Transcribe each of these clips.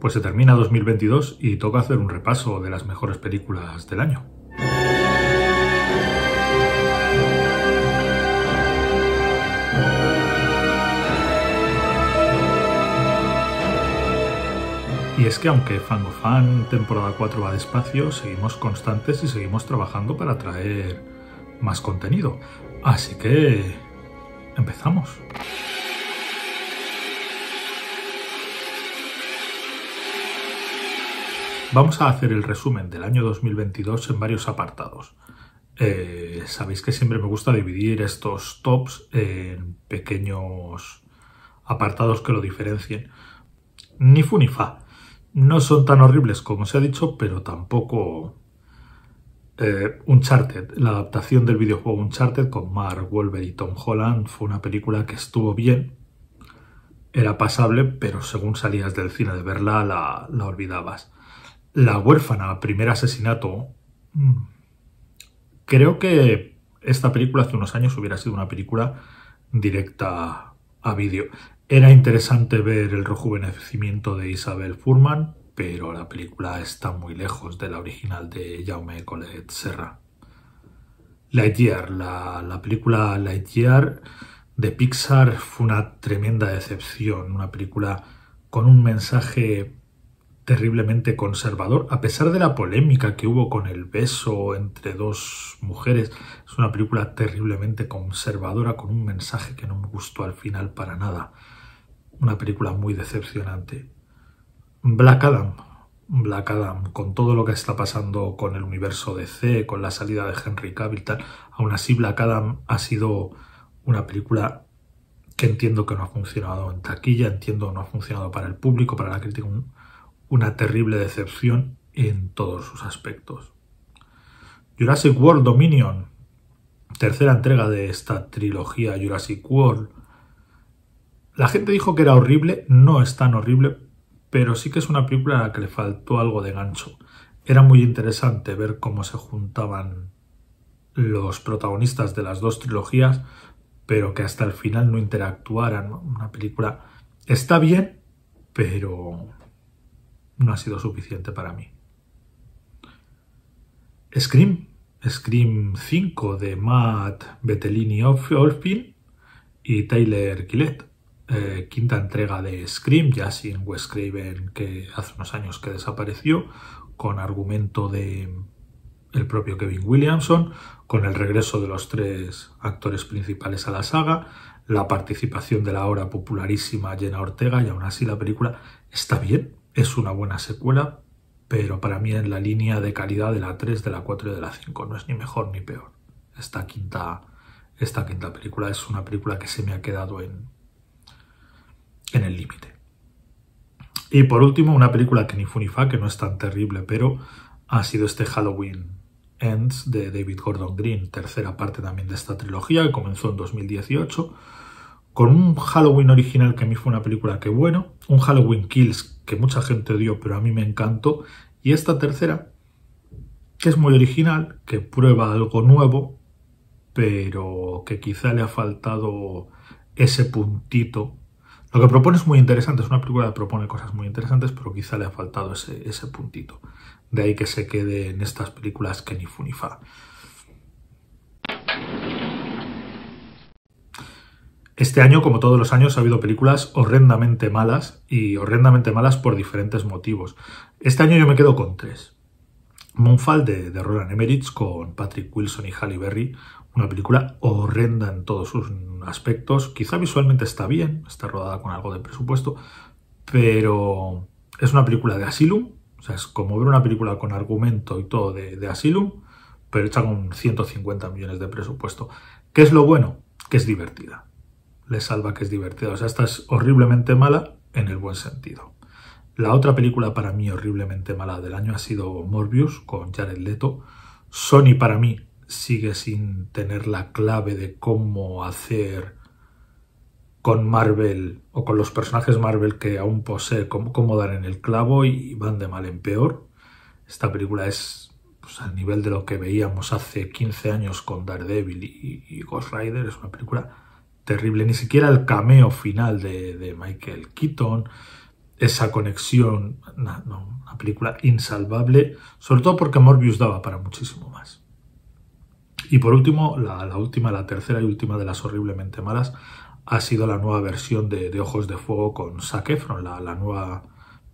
Pues se termina 2022 y toca hacer un repaso de las mejores películas del año. Y es que aunque Fango Fan temporada 4 va despacio, seguimos constantes y seguimos trabajando para traer más contenido. Así que empezamos. Vamos a hacer el resumen del año 2022 en varios apartados. Sabéis que siempre me gusta dividir estos tops en pequeños apartados que lo diferencien. Ni fu ni fa. No son tan horribles como se ha dicho, pero tampoco... Uncharted, la adaptación del videojuego Uncharted con Mark Wahlberg y Tom Holland, fue una película que estuvo bien. Era pasable, pero según salías del cine de verla, la olvidabas. La huérfana, primer asesinato. Creo que esta película hace unos años hubiera sido una película directa a vídeo. Era interesante ver el rejuvenecimiento de Isabel Fuhrman, pero la película está muy lejos de la original de Jaume Collet-Serra. Lightyear, la película Lightyear de Pixar fue una tremenda decepción. Una película con un mensaje terriblemente conservador, a pesar de la polémica que hubo con el beso entre dos mujeres. Es una película terriblemente conservadora con un mensaje que no me gustó al final para nada. Una película muy decepcionante. Black Adam, con todo lo que está pasando con el universo DC, con la salida de Henry Cavill, tal, aún así Black Adam ha sido una película que entiendo que no ha funcionado en taquilla, entiendo que no ha funcionado para el público, para la crítica. Una terrible decepción en todos sus aspectos. Jurassic World Dominion, tercera entrega de esta trilogía Jurassic World. La gente dijo que era horrible, no es tan horrible, pero sí que es una película a la que le faltó algo de gancho. Era muy interesante ver cómo se juntaban los protagonistas de las dos trilogías, pero que hasta el final no interactuaran. Una película está bien, pero... no ha sido suficiente para mí. Scream 5 de Matt Bettinelli-Olpin y Tyler Gillette. Quinta entrega de Scream, ya sin Wes Craven, que hace unos años que desapareció, con argumento de el propio Kevin Williamson, con el regreso de los tres actores principales a la saga, la participación de la ahora popularísima Jenna Ortega, y aún así la película está bien. Es una buena secuela, pero para mí en la línea de calidad de la 3, de la 4 y de la 5. No es ni mejor ni peor. Esta quinta película es una película que se me ha quedado en el límite. Y por último, una película que ni fu ni fa, que no es tan terrible, pero ha sido este Halloween Ends de David Gordon Green, tercera parte también de esta trilogía, que comenzó en 2018, con un Halloween original que a mí fue una película que bueno, un Halloween Kills que mucha gente odió pero a mí me encantó, y esta tercera que es muy original, que prueba algo nuevo, pero que quizá le ha faltado ese puntito. Lo que propone es muy interesante, es una película que propone cosas muy interesantes, pero quizá le ha faltado ese puntito. De ahí que se quede en estas películas que ni fu ni fa. Este año, como todos los años, ha habido películas horrendamente malas y horrendamente malas por diferentes motivos. Este año yo me quedo con tres. Moonfall de Roland Emmerich con Patrick Wilson y Halle Berry. Una película horrenda en todos sus aspectos. Quizá visualmente está bien, está rodada con algo de presupuesto, pero es una película de Asylum. O sea, es como ver una película con argumento y todo de Asylum, pero hecha con 150 millones de presupuesto. ¿Qué es lo bueno? Que es divertida. Le salva que es divertida. O sea, esta es horriblemente mala en el buen sentido. La otra película para mí horriblemente mala del año ha sido Morbius con Jared Leto. Sony para mí sigue sin tener la clave de cómo hacer con Marvel o con los personajes Marvel que aún posee, cómo dar en el clavo, y van de mal en peor. Esta película es pues, al nivel de lo que veíamos hace 15 años con Daredevil y Ghost Rider. Es una película terrible, ni siquiera el cameo final de Michael Keaton, esa conexión, una película insalvable, sobre todo porque Morbius daba para muchísimo más. Y por último, la tercera y última de las horriblemente malas, ha sido la nueva versión de Ojos de Fuego con Zac Efron, la nueva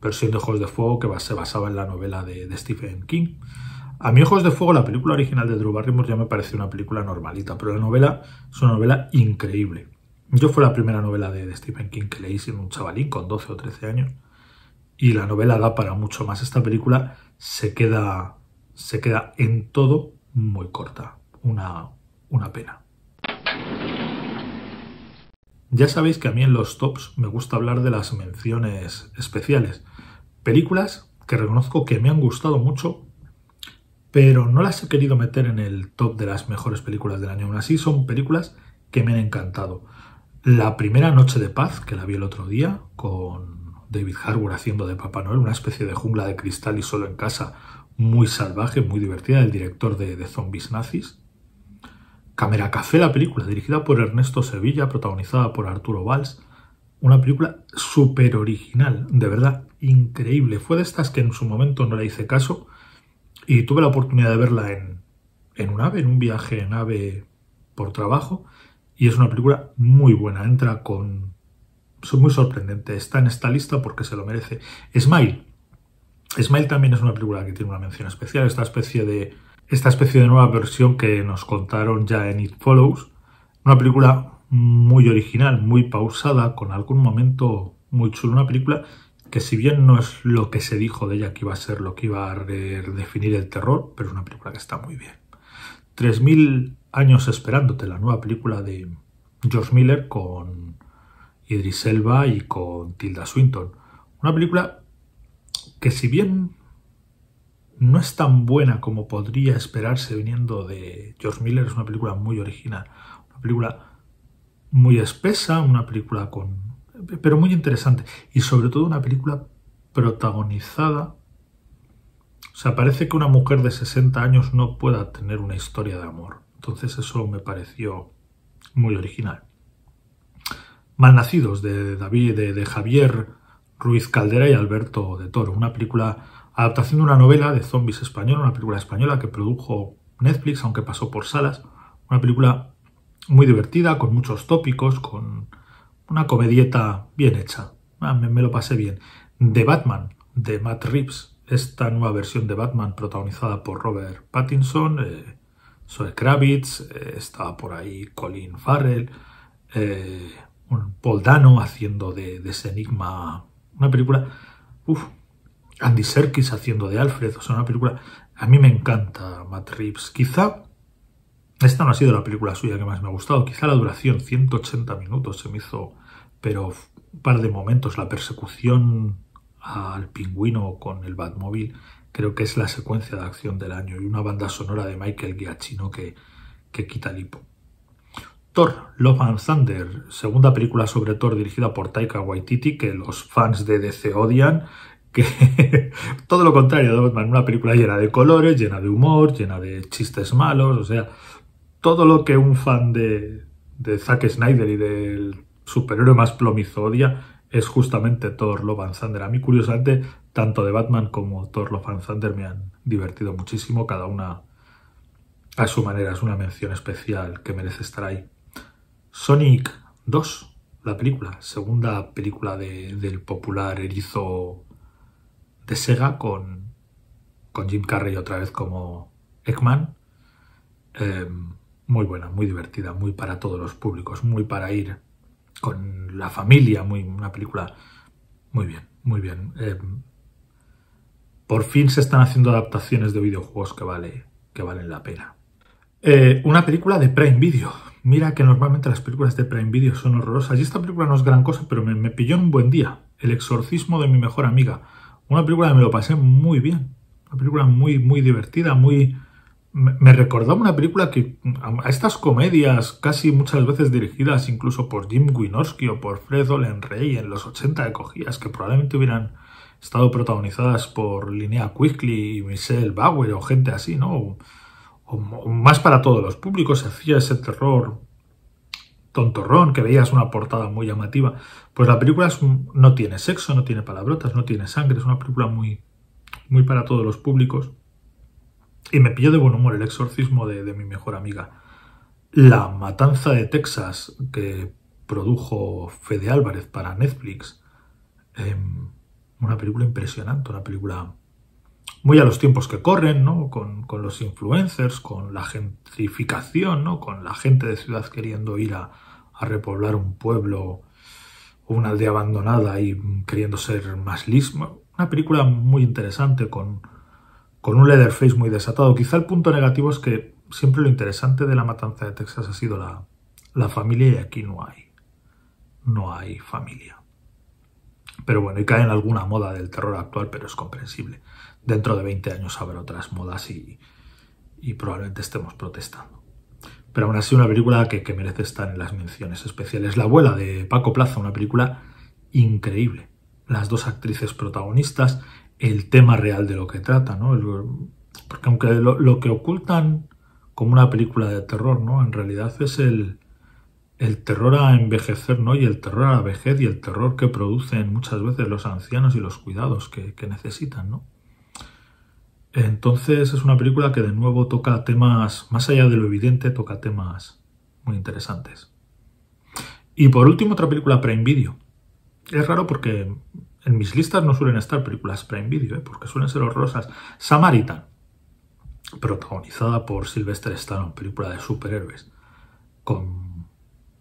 versión de Ojos de Fuego que se basaba en la novela de Stephen King. A mí Ojos de Fuego, la película original de Drew Barrymore, ya me pareció una película normalita, pero la novela es una novela increíble. Yo fue la primera novela de Stephen King que leí siendo un chavalín con 12 o 13 años y la novela da para mucho más. Esta película se queda en todo muy corta. Una pena. Ya sabéis que a mí en los tops me gusta hablar de las menciones especiales. Películas que reconozco que me han gustado mucho, pero no las he querido meter en el top de las mejores películas del año. Aún así son películas que me han encantado. La primera, Noche de Paz, que la vi el otro día, con David Harbour haciendo de Papá Noel, una especie de jungla de cristal y solo en casa, muy salvaje, muy divertida, del director de Zombies Nazis. Cámara Café, la película, dirigida por Ernesto Sevilla, protagonizada por Arturo Valls. Una película súper original, de verdad, increíble. Fue de estas que en su momento no le hice caso y tuve la oportunidad de verla en un AVE, en un viaje en AVE por trabajo, y es una película muy buena. Entra con... es muy sorprendente. Está en esta lista porque se lo merece. Smile. Smile también es una película que tiene una mención especial. Esta especie de nueva versión que nos contaron ya en It Follows. Una película muy original, muy pausada, con algún momento muy chulo. Una película que si bien no es lo que se dijo de ella que iba a ser, lo que iba a redefinir el terror, pero es una película que está muy bien. 3000 años esperándote, la nueva película de George Miller con Idris Elba y con Tilda Swinton. Una película que si bien no es tan buena como podría esperarse viniendo de George Miller, es una película muy original, una película muy espesa, una película pero muy interesante, y sobre todo una película protagonizada. O sea, parece que una mujer de 60 años no pueda tener una historia de amor. Entonces eso me pareció muy original. Malnacidos, de Javier Ruiz Caldera y Alberto de Toro, una película... adaptación de una novela de zombies española, una película española que produjo Netflix, aunque pasó por salas. Una película muy divertida, con muchos tópicos, con una comedieta bien hecha. Me lo pasé bien. The Batman, de Matt Reeves. Esta nueva versión de Batman protagonizada por Robert Pattinson, Zoe Kravitz, estaba por ahí Colin Farrell, Paul Dano haciendo de ese enigma. Una película... Andy Serkis haciendo de Alfred, o sea, una película... A mí me encanta Matt Reeves. Quizá esta no ha sido la película suya que más me ha gustado. Quizá la duración, 180 minutos, se me hizo... Pero un par de momentos, la persecución al pingüino con el Batmóvil, creo que es la secuencia de acción del año. Y una banda sonora de Michael Giacchino que quita el hipo. Thor, Love and Thunder, segunda película sobre Thor dirigida por Taika Waititi, que los fans de DC odian... que todo lo contrario de Batman, una película llena de colores, llena de humor, llena de chistes malos, o sea, todo lo que un fan de Zack Snyder y del superhéroe más plomizo odia es justamente Thor Love and Thunder. A mí, curiosamente, tanto de Batman como Thor Love and Thunder me han divertido muchísimo, cada una a su manera. Es una mención especial que merece estar ahí. Sonic 2, la película, segunda película del popular erizo de Sega, con Jim Carrey otra vez como Eggman. Muy buena, muy divertida, muy para todos los públicos, muy para ir con la familia, una película muy bien, muy bien. Por fin se están haciendo adaptaciones de videojuegos que valen la pena. Una película de Prime Video. Mira que normalmente las películas de Prime Video son horrorosas y esta película no es gran cosa, pero me pilló en un buen día. El exorcismo de mi mejor amiga. Una película que me lo pasé muy bien, una película muy, muy divertida, muy... Me recordaba una película que a estas comedias casi muchas veces dirigidas incluso por Jim Wynorski o por Fred Olen Rey en los 80 de cogías, que probablemente hubieran estado protagonizadas por Linnea Quigley y Michelle Bauer o gente así, ¿no? O más para todos los públicos, se hacía ese terror tontorrón, que veías una portada muy llamativa. Pues la película es no tiene sexo, no tiene palabrotas, no tiene sangre, es una película muy, muy para todos los públicos. Y me pilló de buen humor El exorcismo de mi mejor amiga. La matanza de Texas, que produjo Fede Álvarez para Netflix. Una película impresionante, una película muy a los tiempos que corren, ¿no? Con los influencers, con la gentrificación, ¿no? Con la gente de ciudad queriendo ir a repoblar un pueblo o una aldea abandonada y queriendo ser más lisma. Una película muy interesante con un Leatherface muy desatado. Quizá el punto negativo es que siempre lo interesante de la matanza de Texas ha sido la familia, y aquí no hay. No hay familia. Pero bueno, y cae en alguna moda del terror actual, pero es comprensible. Dentro de 20 años habrá otras modas y probablemente estemos protestando. Pero aún así, una película que merece estar en las menciones especiales. La abuela de Paco Plaza, una película increíble. Las dos actrices protagonistas, el tema real de lo que trata, ¿no? Porque aunque lo que ocultan como una película de terror, ¿no? En realidad es el terror a envejecer, ¿no? Y el terror a la vejez y el terror que producen muchas veces los ancianos y los cuidados que necesitan, ¿no? Entonces es una película que de nuevo toca temas, más allá de lo evidente, toca temas muy interesantes. Y por último, otra película Prime Video. Es raro porque en mis listas no suelen estar películas Prime Video, ¿eh? Porque suelen ser horrorosas. Samaritan, protagonizada por Sylvester Stallone, película de superhéroes, con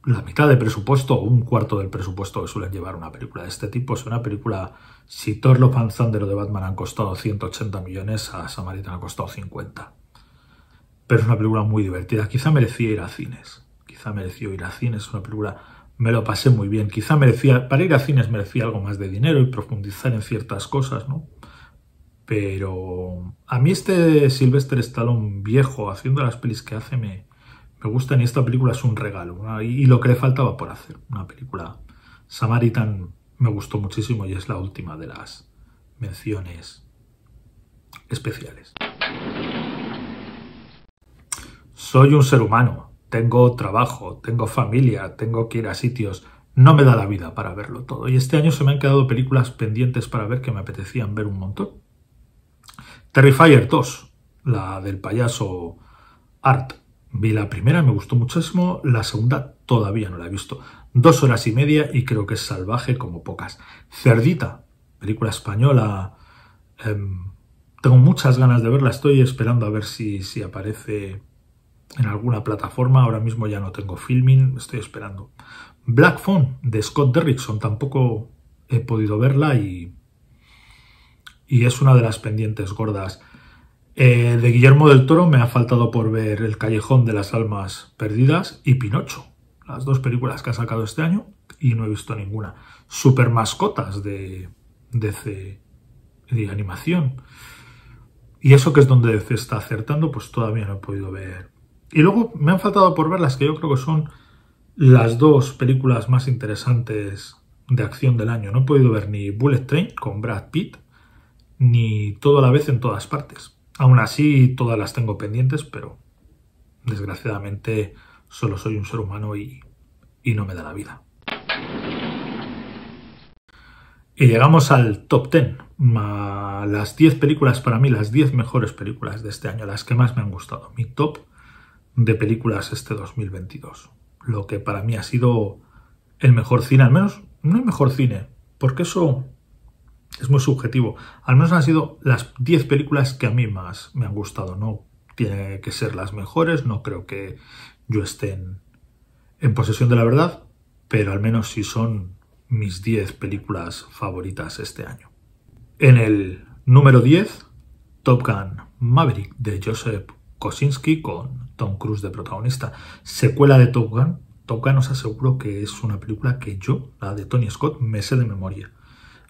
la mitad de presupuesto o un cuarto del presupuesto que suelen llevar una película de este tipo. Es una película, si Thor Love and Thunder o de Batman han costado 180 millones, a Samaritan ha costado 50. Pero es una película muy divertida. Quizá merecía ir a cines. Quizá mereció ir a cines. Es una película, me lo pasé muy bien. Quizá merecía, para ir a cines merecía algo más de dinero y profundizar en ciertas cosas, ¿no? Pero a mí este Sylvester Stallone viejo, haciendo las pelis que hace, me gustan, y esta película es un regalo, ¿no? Y lo que le faltaba por hacer, una película. Samaritan me gustó muchísimo y es la última de las menciones especiales. Soy un ser humano, tengo trabajo, tengo familia, tengo que ir a sitios, no me da la vida para verlo todo. Y este año se me han quedado películas pendientes para ver que me apetecían ver un montón. Terrifier 2, la del payaso Art. Vi la primera, me gustó muchísimo, la segunda todavía no la he visto. 2 horas y media y creo que es salvaje como pocas. Cerdita, película española, tengo muchas ganas de verla, estoy esperando a ver si aparece en alguna plataforma, ahora mismo ya no tengo Filming, estoy esperando. Black Phone, de Scott Derrickson, tampoco he podido verla y es una de las pendientes gordas. De Guillermo del Toro me ha faltado por ver El Callejón de las Almas Perdidas y Pinocho, las dos películas que ha sacado este año, y no he visto ninguna. Super Mascotas de animación, y eso que es donde DC está acertando, pues todavía no he podido ver. Y luego me han faltado por ver las que yo creo que son las dos películas más interesantes de acción del año. No he podido ver ni Bullet Train con Brad Pitt, ni Todo a la vez en todas partes. Aún así, todas las tengo pendientes, pero desgraciadamente solo soy un ser humano y no me da la vida. Y llegamos al top 10, las 10 películas, para mí las 10 mejores películas de este año, las que más me han gustado. Mi top de películas este 2022, lo que para mí ha sido el mejor cine, al menos no el mejor cine, porque eso es muy subjetivo. Al menos han sido las 10 películas que a mí más me han gustado. No tiene que ser las mejores, no creo que yo esté en posesión de la verdad, pero al menos sí son mis 10 películas favoritas este año. En el número 10, Top Gun Maverick, de Joseph Kosinski, con Tom Cruise de protagonista. Secuela de Top Gun. Top Gun, os aseguro que es una película que yo, la de Tony Scott, me sé de memoria.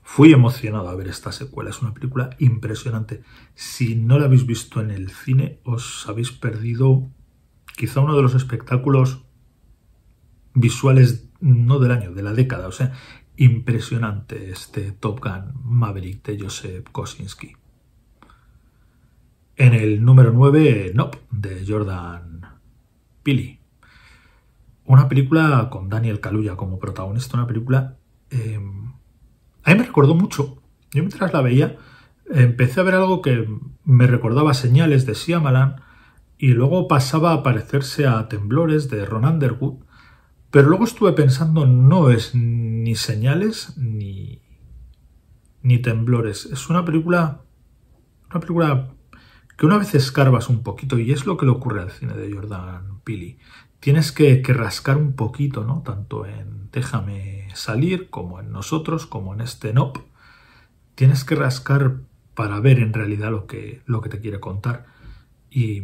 Fui emocionado a ver esta secuela, es una película impresionante. Si no la habéis visto en el cine, os habéis perdido quizá uno de los espectáculos visuales, no del año, de la década. O sea, impresionante este Top Gun Maverick de Joseph Kosinski. En el número 9, Nope, de Jordan Peele. Una película con Daniel Kaluuya como protagonista, una película... a mí me recordó mucho. Yo mientras la veía empecé a ver algo que me recordaba Señales de Shyamalan y luego pasaba a parecerse a Temblores de Ron Underwood, pero luego estuve pensando, no es ni Señales ni Temblores. Es una película que una vez escarbas un poquito, y es lo que le ocurre al cine de Jordan Peele. Tienes que rascar un poquito, ¿no? Tanto en Déjame Salir, como en Nosotros, como en este Nope. Tienes que rascar para ver en realidad lo que te quiere contar. Y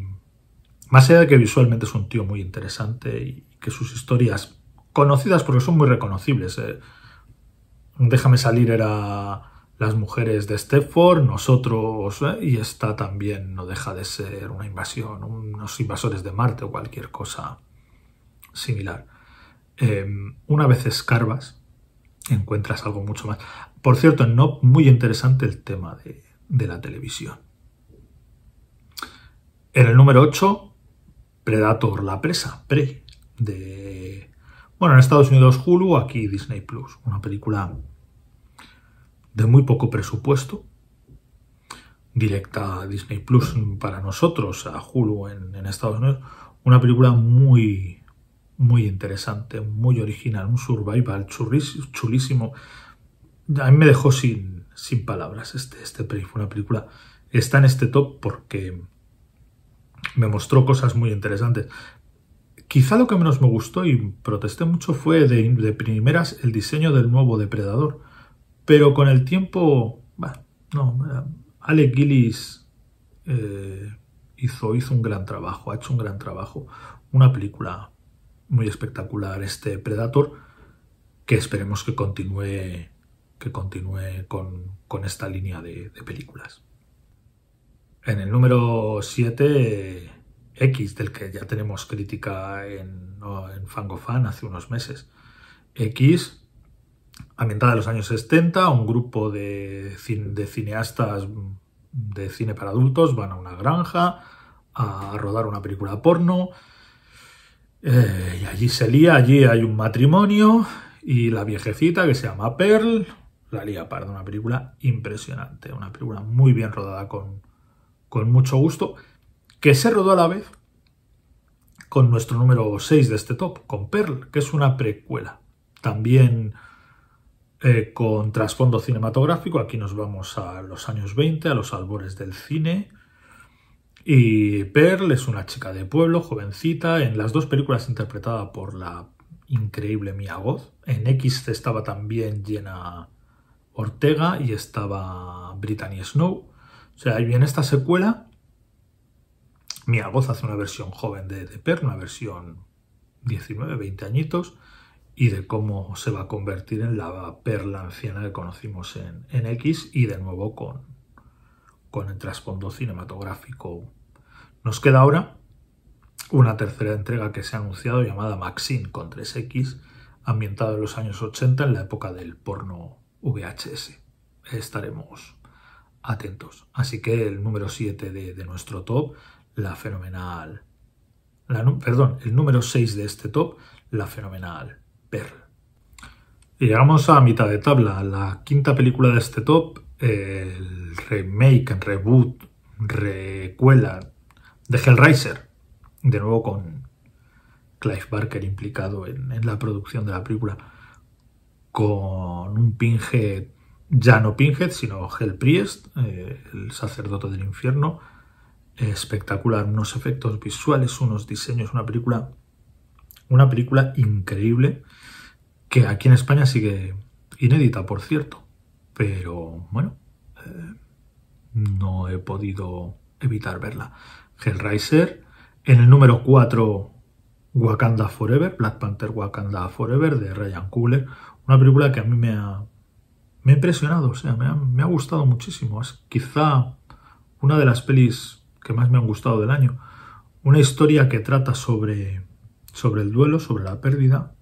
más allá de que visualmente es un tío muy interesante y que sus historias conocidas, porque son muy reconocibles. Déjame Salir era Las mujeres de Stepford, Nosotros, y esta también no deja de ser una invasión, unos invasores de Marte o cualquier cosa similar. Una vez escarbas, encuentras algo mucho más. Por cierto, no muy interesante el tema de la televisión. En el número 8, Predator, la presa, Prey, de... Bueno, en Estados Unidos Hulu, aquí Disney+. Una película de muy poco presupuesto, directa a Disney Plus para nosotros, a Hulu en Estados Unidos. Una película muy, muy interesante, muy original, un survival chulísimo. A mí me dejó sin palabras este Prey. Fue una película, está en este top porque me mostró cosas muy interesantes. Quizá lo que menos me gustó y protesté mucho fue de primeras el diseño del nuevo depredador. Pero con el tiempo, Alec Gillis hizo un gran trabajo, ha hecho un gran trabajo. Una película muy espectacular, este Predator, que esperemos que continúe con esta línea de películas. En el número 7, X, del que ya tenemos crítica en Fango Fan hace unos meses. X... ambientada en los años 70, un grupo de cineastas de cine para adultos van a una granja a rodar una película porno, y allí se lía, allí hay un matrimonio y la viejecita que se llama Pearl la lía parda. Una película impresionante, una película muy bien rodada con mucho gusto, que se rodó a la vez con nuestro número 6 de este top, con Pearl, que es una precuela también. Con trasfondo cinematográfico, aquí nos vamos a los años 20, a los albores del cine. Y Pearl es una chica de pueblo, jovencita, en las dos películas interpretada por la increíble Mia Goth. En X estaba también Jenna Ortega y estaba Brittany Snow. O sea, y en esta secuela, Mia Goth hace una versión joven de Pearl, una versión 19, 20 añitos, y de cómo se va a convertir en la Perla anciana que conocimos en X, y de nuevo con el trasfondo cinematográfico. Nos queda ahora una tercera entrega que se ha anunciado llamada Maxine con 3X, ambientada en los años 80 en la época del porno VHS. Estaremos atentos. Así que el número 7 de nuestro top, el número 6 de este top, la fenomenal Pearl. Y llegamos a mitad de tabla, la quinta película de este top, el remake, reboot, recuela de Hellraiser, de nuevo con Clive Barker implicado en la producción de la película, con un Pinhead, ya no Pinhead, sino Hellpriest, el sacerdote del infierno. Espectacular, unos efectos visuales, unos diseños, una película increíble, que aquí en España sigue inédita, por cierto. Pero, bueno, no he podido evitar verla. Hellraiser. En el número 4, Wakanda Forever, Black Panther Wakanda Forever, de Ryan Coogler. Una película que a mí me ha impresionado, o sea, me ha gustado muchísimo. Es quizá una de las pelis que más me han gustado del año. Una historia que trata sobre el duelo, sobre la pérdida,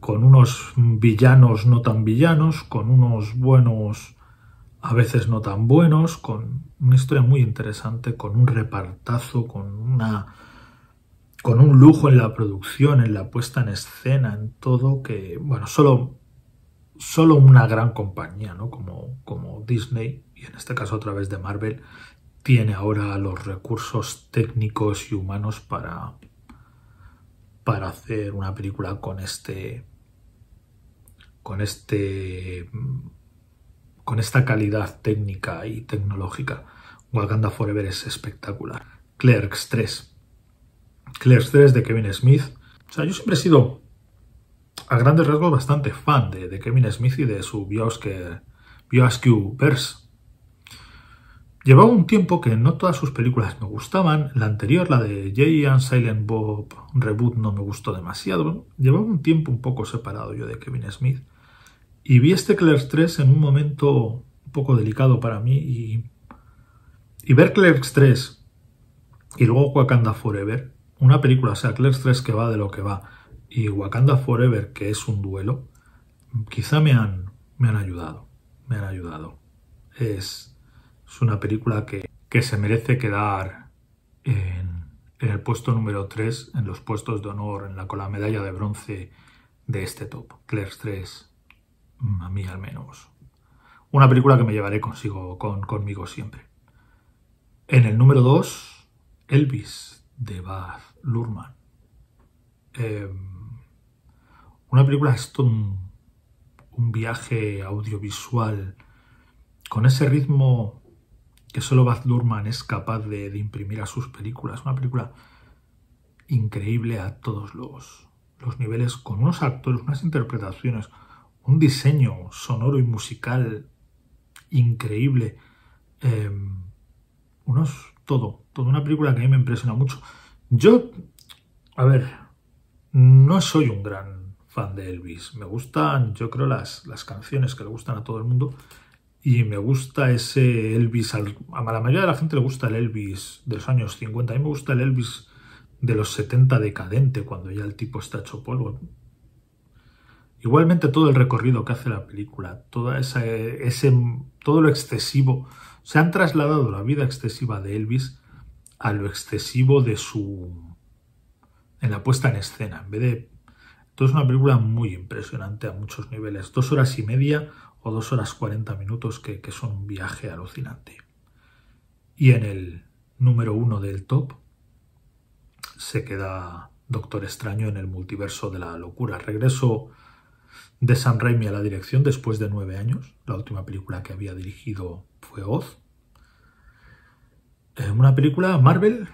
con unos villanos no tan villanos, con unos buenos a veces no tan buenos, con una historia muy interesante, con un repartazo, con una con un lujo en la producción, en la puesta en escena, en todo, que, bueno, solo una gran compañía, ¿no? Como Disney, y en este caso a través de Marvel, tiene ahora los recursos técnicos y humanos para hacer una película con esta calidad técnica y tecnológica. Wakanda Forever es espectacular. Clerks 3. Clerks 3 de Kevin Smith. O sea, yo siempre he sido, a grandes rasgos, bastante fan de Kevin Smith y de su Bioscueverse. Llevaba un tiempo que no todas sus películas me gustaban. La anterior, la de Jay and Silent Bob Reboot, no me gustó demasiado. Llevaba un tiempo un poco separado yo de Kevin Smith. Y vi este Clerks 3 en un momento un poco delicado para mí. Y ver Clerks 3 y luego Wakanda Forever, una película, o sea, Clerks 3 que va de lo que va, y Wakanda Forever, que es un duelo, quizá me han ayudado. Me han ayudado. Es una película que se merece quedar en el puesto número 3, en los puestos de honor, con la medalla de bronce de este top. Clerks 3, a mí al menos. Una película que me llevaré conmigo siempre. En el número 2, Elvis, de Baz Luhrmann. Una película es todo un viaje audiovisual con ese ritmo que solo Baz Luhrmann es capaz de imprimir a sus películas. Una película increíble a todos los niveles, con unos actores, unas interpretaciones, un diseño sonoro y musical increíble. Todo. Una película que a mí me impresiona mucho. Yo, a ver, no soy un gran fan de Elvis. Me gustan, yo creo, las canciones que le gustan a todo el mundo. Y me gusta ese Elvis. A la mayoría de la gente le gusta el Elvis de los años 50. A mí me gusta el Elvis de los 70 decadente, cuando ya el tipo está hecho polvo. Igualmente todo el recorrido que hace la película, todo lo excesivo. Se han trasladado la vida excesiva de Elvis a lo excesivo de en la puesta en escena. Entonces, es una película muy impresionante a muchos niveles. 2 horas y media o 2 horas 40 minutos que son un viaje alucinante. Y en el número 1 del top se queda Doctor Extraño en el multiverso de la locura. Regreso de Sam Raimi a la dirección después de 9 años. La última película que había dirigido fue Oz. Una película Marvel,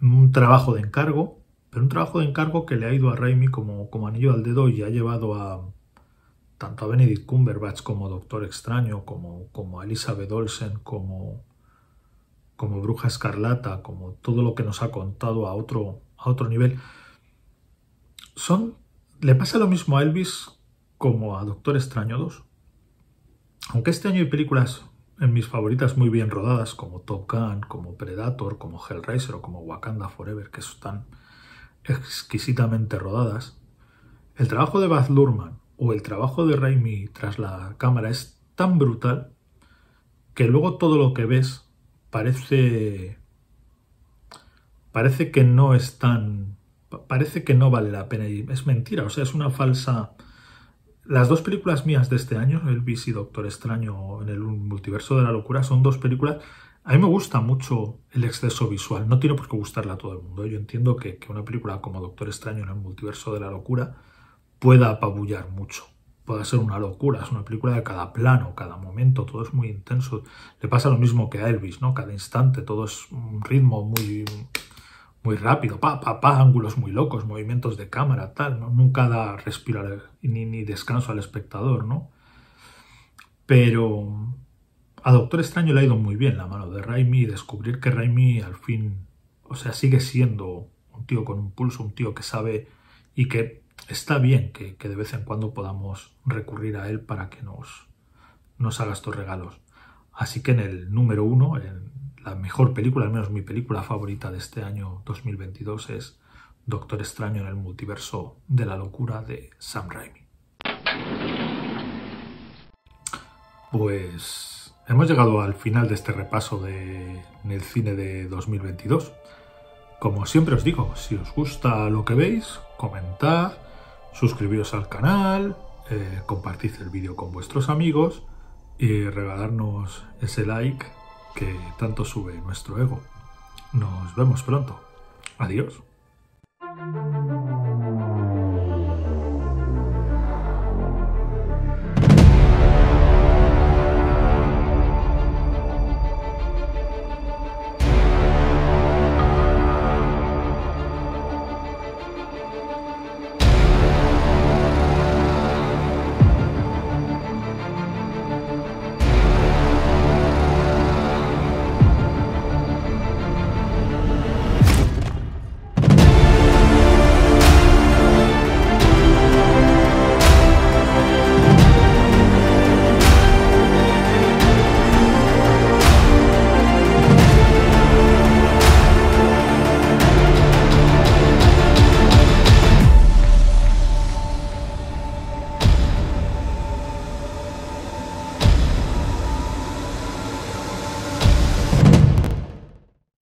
un trabajo de encargo, pero un trabajo de encargo que le ha ido a Raimi como anillo al dedo, y ha llevado tanto a Benedict Cumberbatch como Doctor Extraño, como a Elizabeth Olsen, como Bruja Escarlata, como todo lo que nos ha contado a otro nivel. Le pasa lo mismo a Elvis como a Doctor Extraño 2. Aunque este año hay películas en mis favoritas muy bien rodadas, como Top Gun, como Predator, como Hellraiser o como Wakanda Forever, que están exquisitamente rodadas, el trabajo de Baz Luhrmann o el trabajo de Raimi tras la cámara es tan brutal que luego todo lo que ves parece que no es tan... Parece que no vale la pena, y es mentira, o sea, es una falsa... Las dos películas mías de este año, Elvis y Doctor Extraño en el multiverso de la locura, son dos películas... A mí me gusta mucho el exceso visual, no tiene por qué gustarle a todo el mundo. Yo entiendo que una película como Doctor Extraño en el multiverso de la locura pueda apabullar mucho, pueda ser una locura. Es una película de cada plano, cada momento, todo es muy intenso. Le pasa lo mismo que a Elvis, ¿no? Cada instante, todo es un ritmo muy rápido, ángulos muy locos, movimientos de cámara, tal, ¿no? Nunca da respiro ni descanso al espectador, ¿no? Pero a Doctor Extraño le ha ido muy bien la mano de Raimi, y descubrir que Raimi al fin, o sea, sigue siendo un tío con un pulso, un tío que sabe, y que está bien que de vez en cuando podamos recurrir a él para que nos haga estos regalos. Así que en el número 1, la mejor película, al menos mi película favorita de este año 2022, es Doctor Extraño en el multiverso de la locura de Sam Raimi. Pues hemos llegado al final de este repaso en el cine de 2022. Como siempre os digo, si os gusta lo que veis, comentad, suscribiros al canal, compartid el vídeo con vuestros amigos y regalarnos ese like que tanto sube nuestro ego. Nos vemos pronto. Adiós.